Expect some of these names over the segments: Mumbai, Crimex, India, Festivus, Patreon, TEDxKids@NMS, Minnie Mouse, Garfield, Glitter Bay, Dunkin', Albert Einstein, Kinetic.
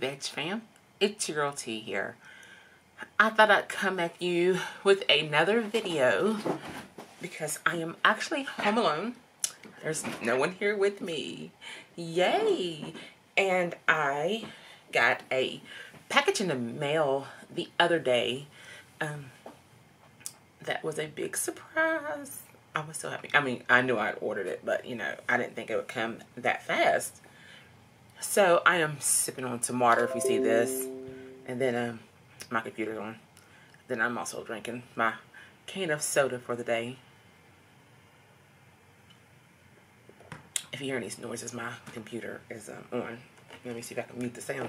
veg fam, it's your girl T here. I thought I'd come at you with another video because I am actually home alone. There's no one here with me, yay. And I got a package in the mail the other day that was a big surprise. I was so happy. I mean, I knew I'd ordered it, but you know, I didn't think it would come that fast. So I am sipping on some water if you see this, and then my computer's on. Then I'm also drinking my can of soda for the day. If you hear any noises, my computer is on. Let me see if I can mute the sound.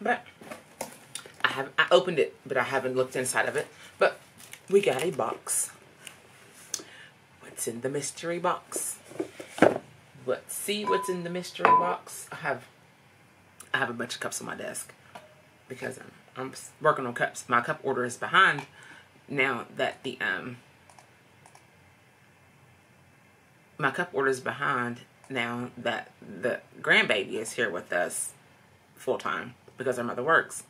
But I opened it, but I haven't looked inside of it. But we got a box. What's in the mystery box? Let's see what's in the mystery box. I have a bunch of cups on my desk because I'm working on cups. My cup order is behind now that the grandbaby is here with us full time because her mother works,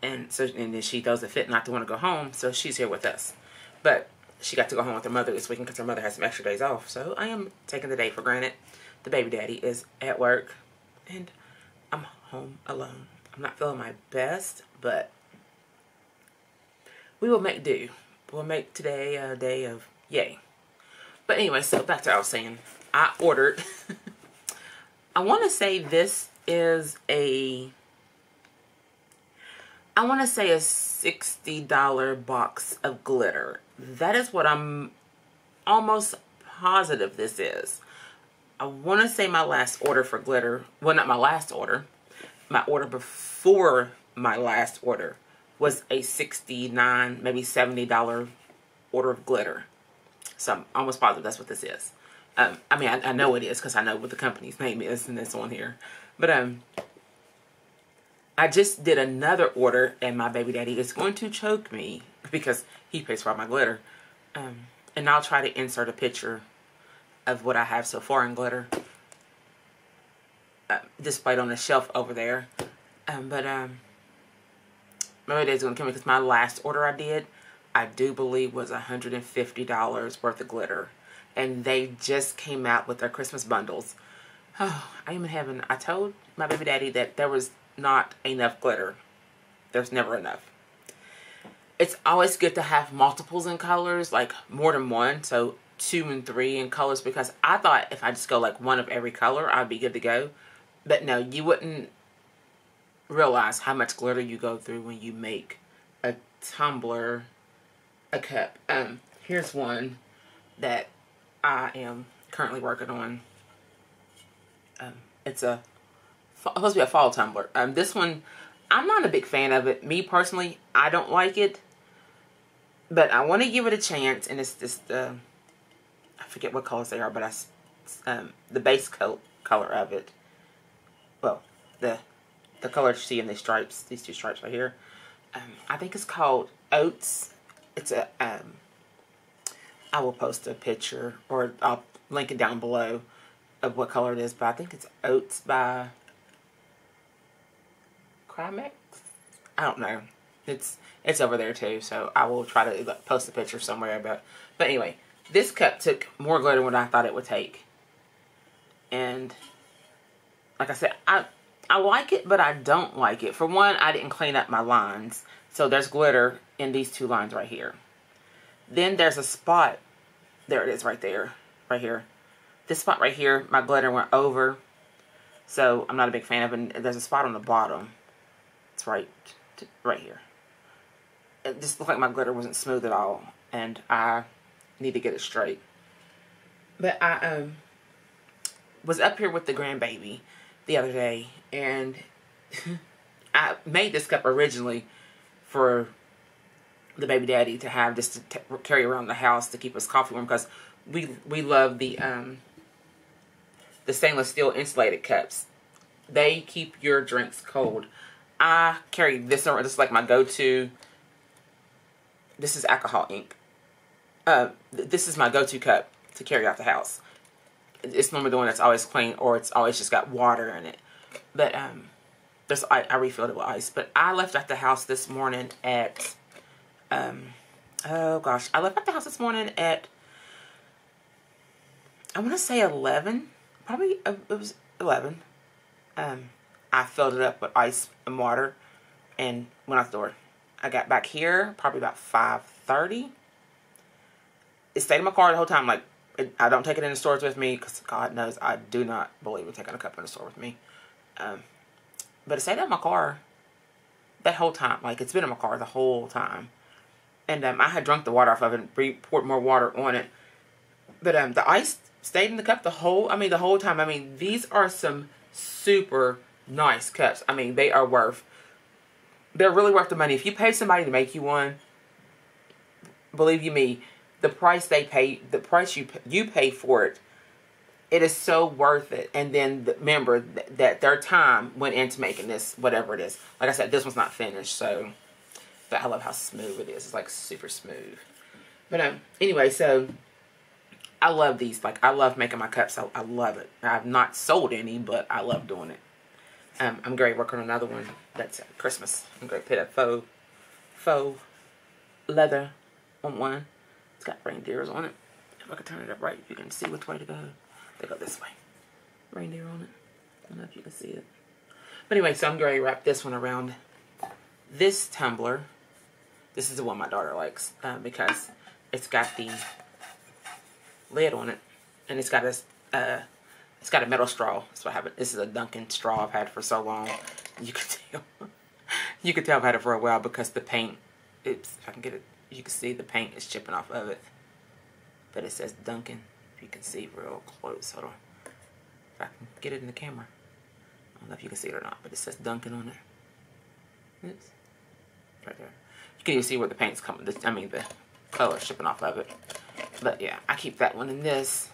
and then she throws a fit not to want to go home, so she's here with us. But she got to go home with her mother this weekend because her mother has some extra days off. So I am taking the day for granted. The baby daddy is at work and I'm home alone. I'm not feeling my best, but we will make do. We'll make today a day of yay. But anyway, so back to what I was saying. I ordered, I want to say a $60 box of glitter. That is what I'm almost positive this is. I want to say my last order for glitter, well, not my last order, my order before my last order was a $69, maybe $70 order of glitter. So I'm almost positive that's what this is. I mean, I know it is because I know what the company's name is and it's on here. But I just did another order and my baby daddy is going to choke me because he pays for all my glitter. And I'll try to insert a picture of what I have so far in glitter displayed on the shelf over there. My baby daddy's going to kill me because my last order I did, I do believe, was $150 worth of glitter. And they just came out with their Christmas bundles. Oh, I am in heaven. I told my baby daddy that there was not enough glitter. There's never enough. It's always good to have multiples in colors, like more than one, so 2 and 3 in colors, because I thought if I just go like one of every color, I'd be good to go. But no, you wouldn't realize how much glitter you go through when you make a tumbler, a cup. Here's one that I am currently working on. It's supposed to be a fall tumbler. This one, I'm not a big fan of it. Me personally, I don't like it, but I want to give it a chance. And it's just, I forget what colors they are, but the base color of it, well, the color you see in these 2 stripes right here, I think it's called Oats. It's a, I will post a picture or I'll link it down below of what color it is, but I think it's Oats by Crimex. I don't know. It's over there too, so I will try to post a picture somewhere. But anyway, this cup took more glitter than I thought it would take. And like I said, I like it, but I don't like it. For one, I didn't clean up my lines. So there's glitter in these 2 lines right here. Then there's a spot. There it is right there. Right here. This spot right here, my glitter went over. So I'm not a big fan of it. And there's a spot on the bottom. It's right here. It just looked like my glitter wasn't smooth at all. And I need to get it straight. But I was up here with the grandbaby the other day. And I made this cup originally for the baby daddy to have, just to carry around the house to keep his coffee warm, because we love the stainless steel insulated cups. They keep your drinks cold. I carry this around. This is like my go-to. This is alcohol ink. This is my go-to cup to carry out the house. It's normally the one that's always clean, or it's always just got water in it. But That's I refilled it with ice. But I left at the house this morning at I left at the house this morning at, I want to say 11. Probably it was 11. I filled it up with ice and water and went out the door. I got back here probably about 5:30. It stayed in my car the whole time. Like, I don't take it in the stores with me because God knows I do not believe in taking a cup in the store with me. But it stayed in my car that whole time. Like, it's been in my car the whole time. And I had drunk the water off of it and poured more water on it. But the ice stayed in the cup the whole time. I mean, these are some super nice cups. I mean, they are worth, they're really worth the money. If you pay somebody to make you one, believe you me, the price they pay, the price you pay for it, it is so worth it. And then remember that their time went into making this, whatever it is. Like I said, this one's not finished, so. But I love how smooth it is. It's like super smooth. But anyway, so I love these. Like, I love making my cups. I love it. I've not sold any, but I love doing it. I'm going to work on another one that's Christmas. I'm going to put a faux leather on one. It's got reindeers on it. If I can turn it up right, you can see which way to go. They go this way. Reindeer on it. I don't know if you can see it. But anyway, so I'm going to wrap this one around this tumbler. This is the one my daughter likes because it's got the lid on it, and it's got a metal straw. That's what happened. This is a Dunkin' straw I've had for so long. You can tell. You can tell I've had it for a while because the paint. Oops, if I can get it. You can see the paint is chipping off of it. But it says Dunkin'. If you can see real close. Hold on. If I can get it in the camera. I don't know if you can see it or not. But it says Dunkin' on it. Oops. Right there. You can even see where the paint's coming. The color is chipping off of it. But yeah. I keep that one in this.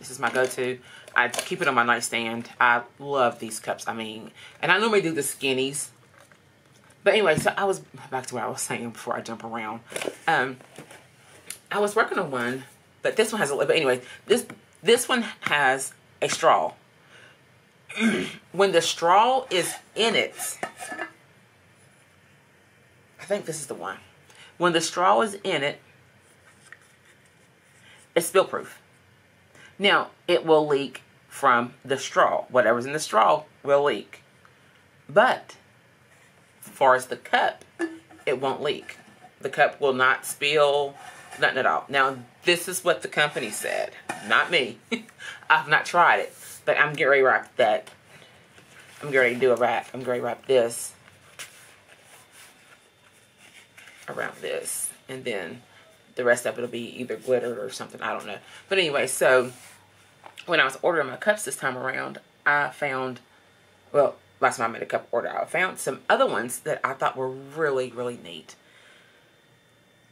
This is my go-to. I keep it on my nightstand. I love these cups. I mean. And I normally do the skinnies. But anyway, so I was back to what I was saying before I jump around. I was working on one, but this one has a little bit. Anyway, this one has a straw. When the straw is in it, I think this is the one. When the straw is in it, it's spill proof. Now, it will leak from the straw. Whatever's in the straw will leak. But as far as the cup, it won't leak. The cup will not spill, nothing at all. Now, this is what the company said, not me. I've not tried it, but I'm getting ready to wrap that. I'm getting ready to do a wrap. I'm getting ready to wrap this around this, and then the rest of it will be either glittered or something. I don't know. But anyway, so when I was ordering my cups this time around, I found, well, last time I made a cup order, I found some other ones that I thought were really, really neat.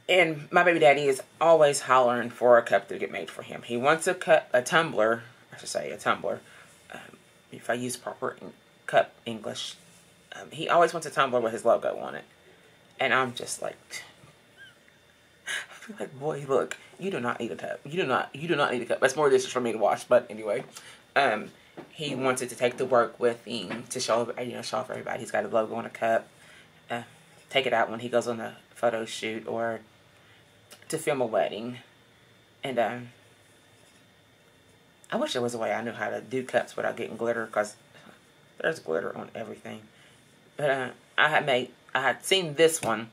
And my baby daddy is always hollering for a cup to get made for him. He wants a cup, a tumbler. I should say a tumbler. If I use proper cup English, he always wants a tumbler with his logo on it. And I'm just like, I'm like, boy, look, you do not need a cup. You do not need a cup. That's more dishes for me to wash. But anyway, he wanted to take the work with him to show, show off everybody. He's got a logo on a cup. Take it out when he goes on a photo shoot or to film a wedding. And I wish there was a way I knew how to do cups without getting glitter, because there's glitter on everything. But I had seen this one,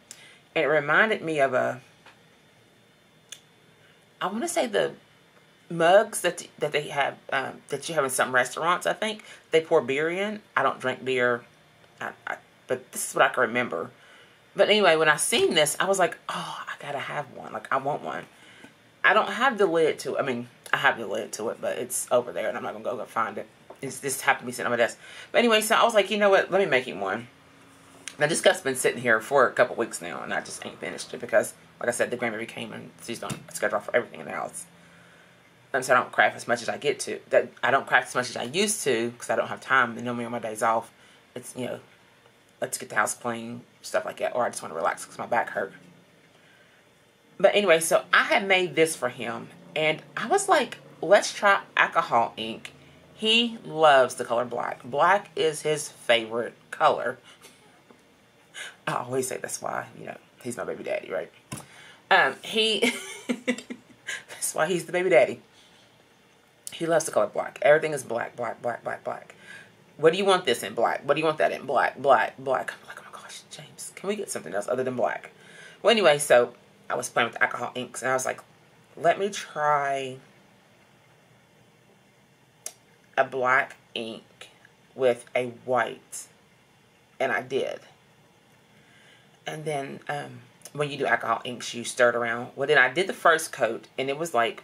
and it reminded me of I want to say the mugs that they have, that you have in some restaurants, I think. They pour beer in. I don't drink beer, but this is what I can remember. But anyway, when I seen this, I was like, oh, I gotta have one. Like, I want one. I don't have the lid to it. I mean, I have the lid to it, but it's over there, and I'm not gonna go find it. It's just happened to be sitting on my desk. But anyway, so I was like, you know what? Let me make him one. Now, this cup's been sitting here for a couple weeks now, and I just ain't finished it because, like I said, the grandbaby came, and she's on schedule for everything in the house. And so I don't craft as much as I get to. I don't craft as much as I used to because I don't have time. And normally on my days off, it's, you know, let's get the house clean, stuff like that. Or I just want to relax because my back hurt. But anyway, so I had made this for him. And I was like, let's try alcohol ink. He loves the color black. Black is his favorite color. I always say that's why, you know, he's my baby daddy, right? That's why he's the baby daddy. He loves the color black. Everything is black, black, black, black, black. What do you want this in? Black. What do you want that in? Black, black, black. I'm like, oh my gosh, James, can we get something else other than black? Well, anyway, so I was playing with alcohol inks, and I was like, let me try a black ink with a white. And I did. And then when you do alcohol inks, you stir it around. Well, then I did the first coat, and it was like,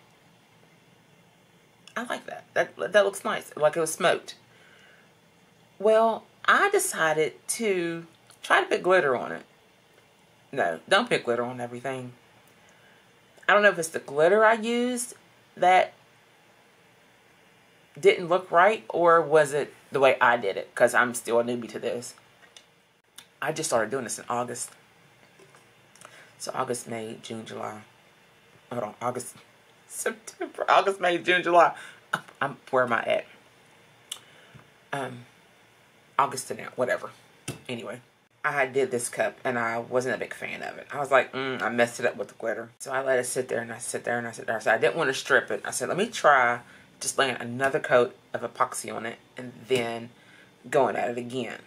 I like that. That looks nice. Like it was smoked. Well, I decided to try to put glitter on it. No, don't put glitter on everything. I don't know if it's the glitter I used that didn't look right, or was it the way I did it, because I'm still a newbie to this. I just started doing this in August. So August, May, June, July. Hold on, August, September, August, May, June, July. Where am I at? August to now, whatever. Anyway, I did this cup, and I wasn't a big fan of it. I was like, I messed it up with the glitter. So I let it sit there, and I sit there, and I sit there. So I didn't want to strip it. I said, let me try just laying another coat of epoxy on it, and then going at it again.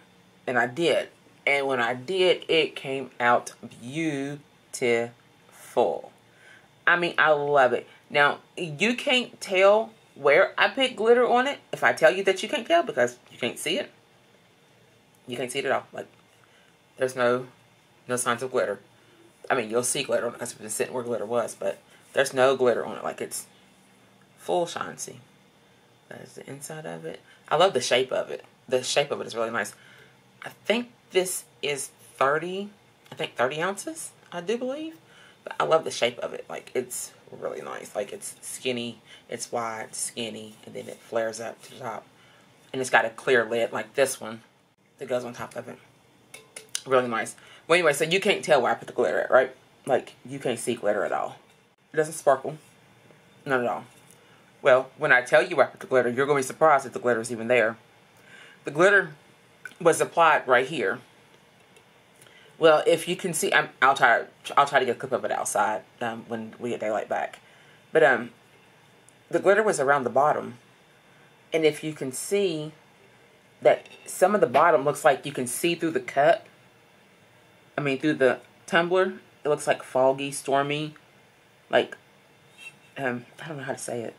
And I did. And when I did, it came out beautiful. I mean, I love it. Now, you can't tell where I put glitter on it. If I tell you that, you can't tell, because you can't see it. You can't see it at all. Like, there's no signs of glitter. I mean, you'll see glitter on it because we've been sitting where glitter was, but there's no glitter on it. Like, it's full shine. See, that is the inside of it. I love the shape of it. The shape of it is really nice. I think this is 30 ounces, I do believe. I love the shape of it. Like, it's really nice. Like, it's skinny, it's wide, skinny, and then it flares up to the top. And it's got a clear lid like this one that goes on top of it. Really nice. Well, anyway, so you can't tell where I put the glitter at, right? Like, you can't see glitter at all. It doesn't sparkle. Not at all. Well, when I tell you where I put the glitter, you're going to be surprised if the glitter is even there. The glitter was applied right here. Well, if you can see, I'll try to get a clip of it outside when we get daylight back. But the glitter was around the bottom, and if you can see that some of the bottom looks like you can see through the cup. I mean, through the tumbler, it looks like foggy, stormy, like I don't know how to say it.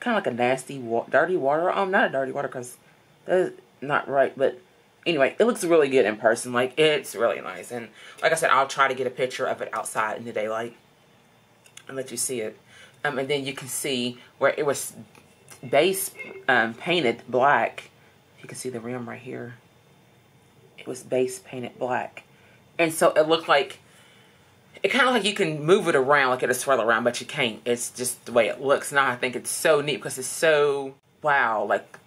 Kind of like a nasty, dirty water. Not a dirty water, because that's not right, but. Anyway, it looks really good in person. Like, it's really nice. And like I said, I'll try to get a picture of it outside in the daylight and let you see it. And then you can see where it was base painted black. You can see the rim right here. It was base painted black. And so it looked like, it kind of like you can move it around, like it'll swirl around, but you can't. It's just the way it looks. Now I think it's so neat because it's so, wow, like,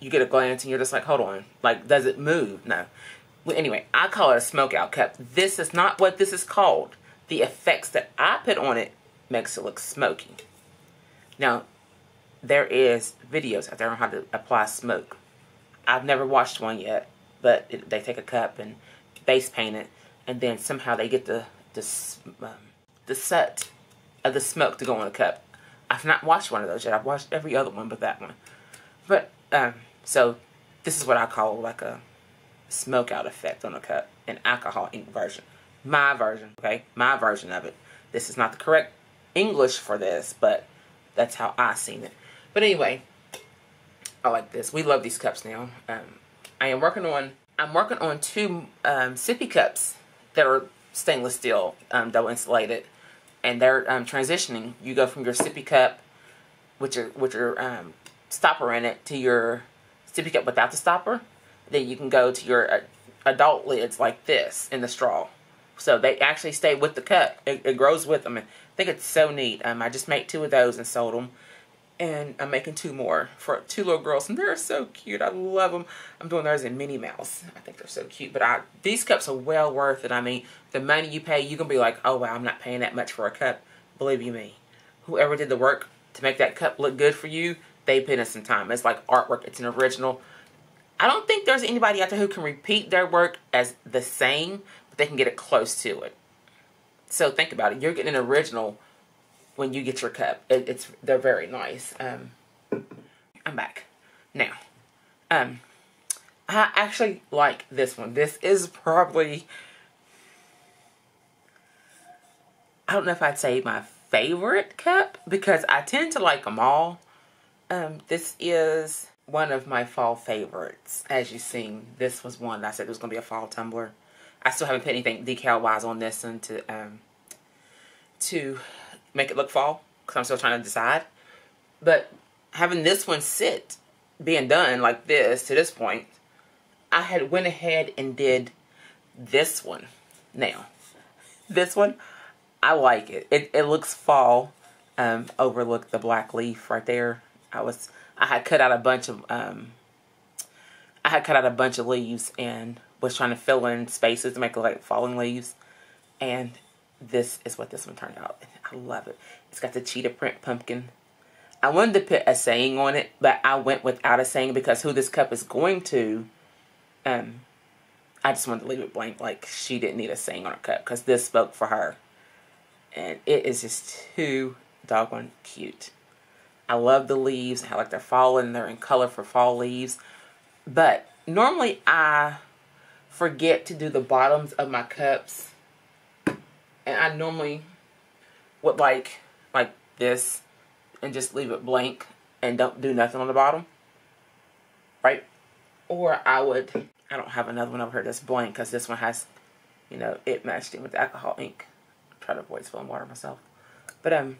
you get a glance and you're just like, hold on. Like, does it move? No. Well, anyway, I call it a smoke-out cup. This is not what this is called. The effects that I put on it makes it look smoky. Now, there is videos out there on how to apply smoke. I've never watched one yet, but they take a cup and base paint it, and then somehow they get the soot of the smoke to go on the cup. I've not watched one of those yet. I've watched every other one but that one. But, so this is what I call like a smoke out effect on a cup, an alcohol ink version. My version, okay? My version of it. This is not the correct English for this, but that's how I seen it. But anyway, I like this. We love these cups now. I'm working on two sippy cups that are stainless steel, double insulated, and they're transitioning. You go from your sippy cup, which are stopper in it, to your sippy cup without the stopper. Then you can go to your adult lids like this in the straw. So they actually stay with the cup. It grows with them. And I think it's so neat. I just made two of those and sold them. And I'm making two more for two little girls. And they're so cute. I love them. I'm doing those in Minnie Mouse. I think they're so cute. But these cups are well worth it. I mean, the money you pay, you can be like, oh, wow, I'm not paying that much for a cup. Believe you me. Whoever did the work to make that cup look good for you, they put in some time. It's like artwork. It's an original. I don't think there's anybody out there who can repeat their work as the same, but they can get it close to it. So think about it. You're getting an original when you get your cup. They're very nice. I'm back. Now, I actually like this one. This is probably, I don't know if I'd say my favorite cup, because I tend to like them all. This is one of my fall favorites. As you've seen, this was one that I said was going to be a fall tumbler. I still haven't put anything decal-wise on this one to make it look fall, because I'm still trying to decide. But having this one sit, being done like this to this point, I had went ahead and did this one. Now, this one, I like it. It looks fall. Overlook the black leaf right there. I had cut out a bunch of leaves and was trying to fill in spaces to make it like falling leaves, and this is what this one turned out. I love it. It's got the cheetah print pumpkin. I wanted to put a saying on it, but I went without a saying because who this cup is going to, I just wanted to leave it blank. Like, she didn't need a saying on her cup because this spoke for her, and it is just too doggone cute. I love the leaves. I like they're falling. They're in color for fall leaves. But normally I forget to do the bottoms of my cups. And I normally would like this and just leave it blank and don't do nothing on the bottom. Right? Or I don't have another one over here that's blank because this one has, you know, it matched in with alcohol ink. I try to avoid spilling water myself. But I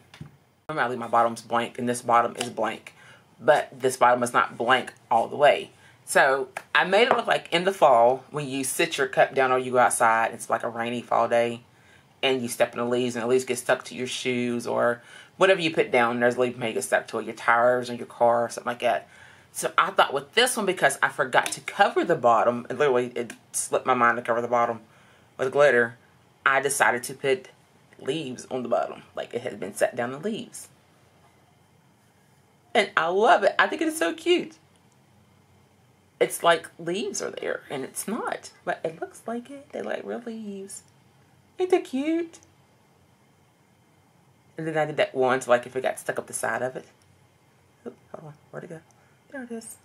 leave my bottoms blank, and this bottom is blank, but this bottom is not blank all the way. So I made it look like in the fall when you sit your cup down or you go outside, it's like a rainy fall day, and you step in the leaves and the leaves get stuck to your shoes or whatever you put down. There's leaves may get stuck to it, your tires or your car or something like that. So I thought with this one, because I forgot to cover the bottom, and literally it slipped my mind to cover the bottom with glitter, I decided to put leaves on the bottom, like it has been set down in leaves, and I love it. I think it is so cute. It's like leaves are there, and it's not, but it looks like it. They like real leaves. Ain't they cute? And then I did that one, so like if it got stuck up the side of it. Oop, hold on, where'd it go? There it is.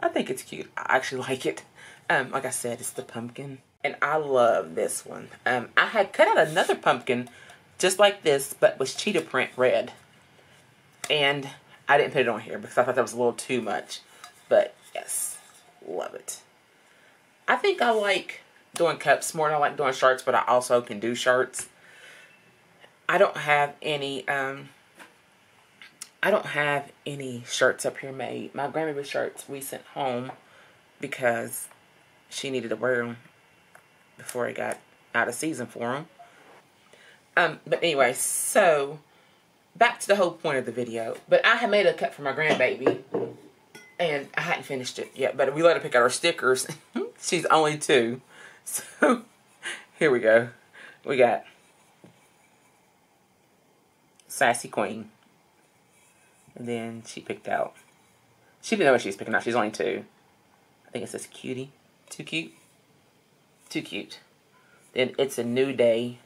I think it's cute. I actually like it. Like I said, it's the pumpkin. And I love this one. I had cut out another pumpkin just like this, but was cheetah print red. And I didn't put it on here because I thought that was a little too much. But yes, love it. I think I like doing cups more than I like doing shirts, but I also can do shirts. I don't have any shirts up here made. My grandma shirts we sent home because she needed to wear them before it got out of season for them. But anyway, so back to the whole point of the video. But I had made a cup for my grandbaby, and I hadn't finished it yet, but we let her pick out her stickers. She's only 2. So here we go. We got Sassy Queen. And then she picked out, she didn't know what she was picking out. She's only 2. I think it says Cutie. Too cute. Too cute. Then It's a New Day.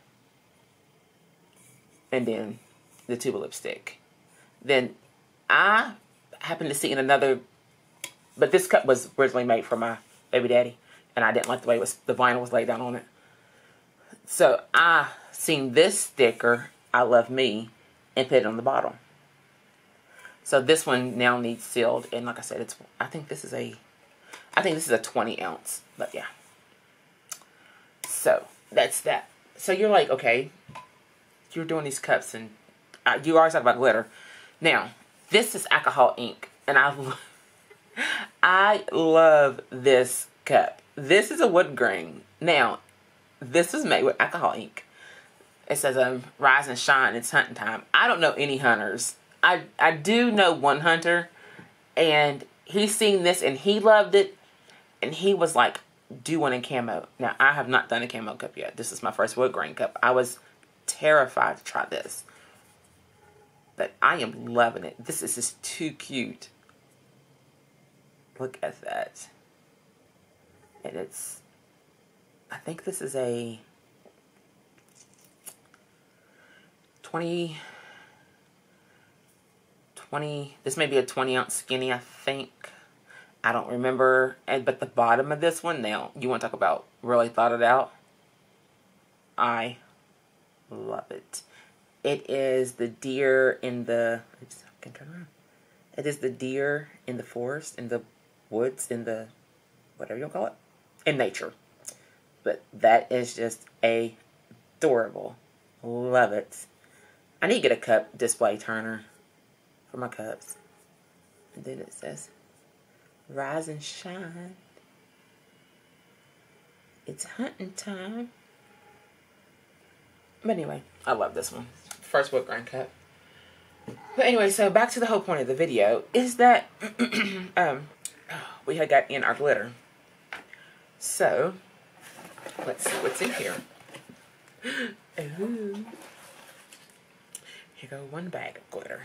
And then the Tuba lipstick. Then I happened to see in another, but this cup was originally made for my baby daddy, and I didn't like the way it was, the vinyl was laid down on it. So I seen this sticker, I Love Me, and put it on the bottom. So this one now needs sealed, and like I said, it's, I think this is a 20 ounce, but yeah. So that's that. So you're like, okay, you're doing these cups, and you always talk about glitter. Now, this is alcohol ink, and I love this cup. This is a wood grain. Now, this is made with alcohol ink. It says, rise and shine, it's hunting time. I don't know any hunters. I do know one hunter, and he's seen this, and he loved it, and he was like, do one in camo. Now, I have not done a camo cup yet. This is my first wood grain cup. I was terrified to try this. that I am loving it. This is just too cute. Look at that. And it's, I think this is a 20, this may be a 20-ounce skinny, I think. I don't remember. But the bottom of this one, now, you want to talk about really thought it out? I love it. It is the deer in the, oops, I can turn around. It is the deer in the forest, in the woods, in the, whatever you want to call it, in nature. But that is just adorable. Love it. I need to get a cup display turner for my cups. And then it says, rise and shine. It's hunting time. But anyway, I love this one. First wood grain cup. But anyway, so back to the whole point of the video is that we had got in our glitter. So, let's see what's in here. Ooh. Here go one bag of glitter.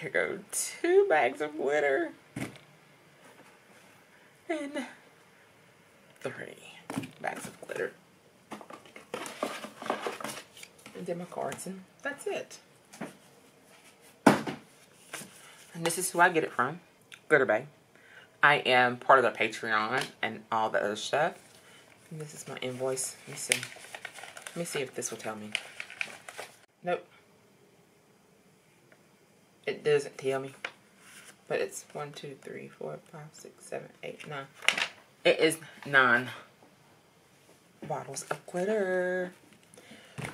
Here go two bags of glitter. And three bags of glitter. And then my cards, and that's it. And this is who I get it from, Glitter Bay. I am part of the Patreon and all the other stuff. And this is my invoice. Let me see. Let me see if this will tell me. Nope. It doesn't tell me. But it's 1, 2, 3, 4, 5, 6, 7, 8, 9. It is 9 bottles of glitter.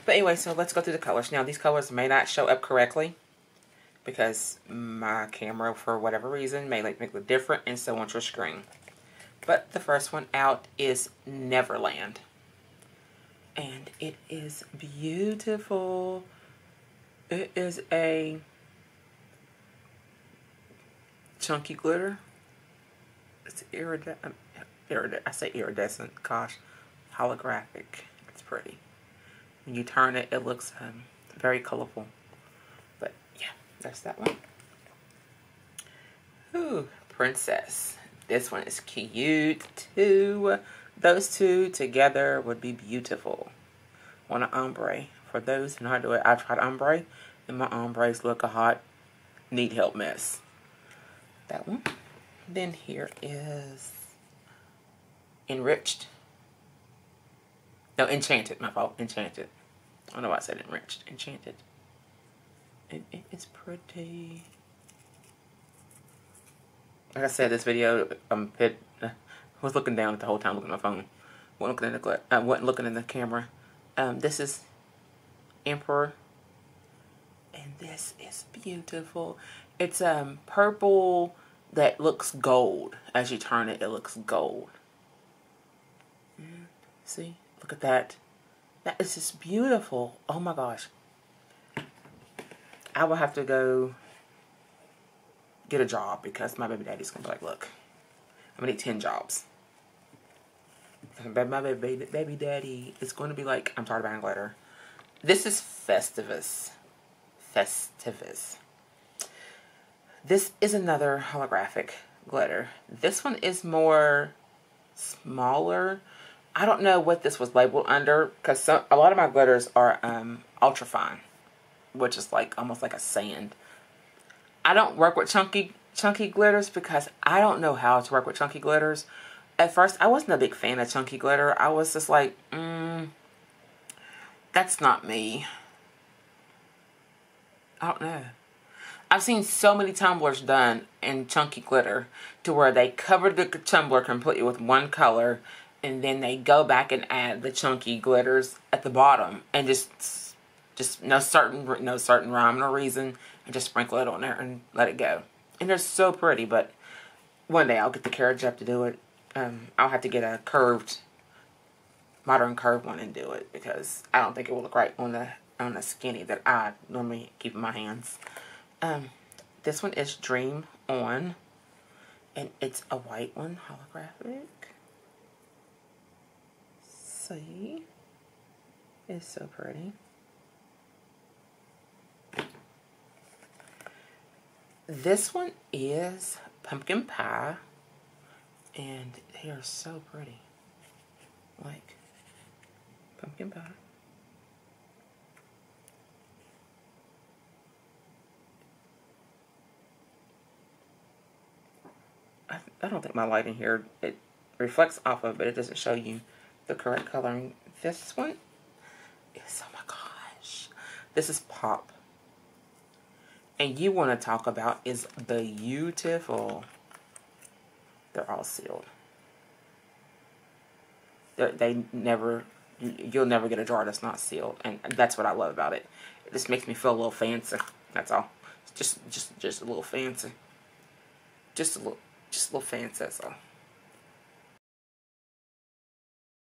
But anyway, so let's go through the colors. Now, these colors may not show up correctly because my camera, for whatever reason, may like make them different and so on your screen. But the first one out is Neverland. And it is beautiful. It is a chunky glitter. It's iridescent. I say iridescent. Gosh, holographic. It's pretty. When you turn it, it looks very colorful. But yeah, that's that one. Ooh, Princess. This one is cute too. Those two together would be beautiful on an ombre. For those who know how to do it, I tried ombre, and my ombres look a hot, need help mess. That one. Then here is Enriched. No, Enchanted, my fault. Enchanted. I don't know why I said Enriched. Enchanted. And it is pretty. Like I said, this video, I was looking down at the whole time, looking at my phone. I wasn't looking in the camera. This is Emperor. And this is beautiful. It's purple that looks gold. As you turn it, it looks gold. And see? Look at that. That is just beautiful. Oh my gosh. I will have to go get a job because my baby daddy's going to be like, look, I'm going to need 10 jobs. My baby daddy is going to be like, I'm tired of buying glitter. This is Festivus. Festivus. This is another holographic glitter. This one is more smaller. I don't know what this was labeled under because a lot of my glitters are ultrafine, which is like almost like a sand. I don't work with chunky glitters because I don't know how to work with chunky glitters. At first, I wasn't a big fan of chunky glitter. I was just like, that's not me. I don't know. I've seen so many tumblers done in chunky glitter to where they covered the tumbler completely with one color. And then they go back and add the chunky glitters at the bottom, and just no certain rhyme or reason, and just sprinkle it on there and let it go. And they're so pretty. But one day I'll get the carriage up to do it. I'll have to get a curved, modern curved one and do it because I don't think it will look right on a skinny that I normally keep in my hands. This one is Dream On, and it's a white one, holographic. It's so pretty. This one is pumpkin pie, and they are so pretty. Like pumpkin pie. I don't think my lighting here, it reflects off of, but it doesn't show you the correct coloring. This one is, oh my gosh, this is pop. And you want to talk about is beautiful. They're all sealed. They never, you'll never get a jar that's not sealed, and that's what I love about it. It just makes me feel a little fancy. That's all. Just a little fancy. Just a little fancy. That's all.